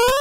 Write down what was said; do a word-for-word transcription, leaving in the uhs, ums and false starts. You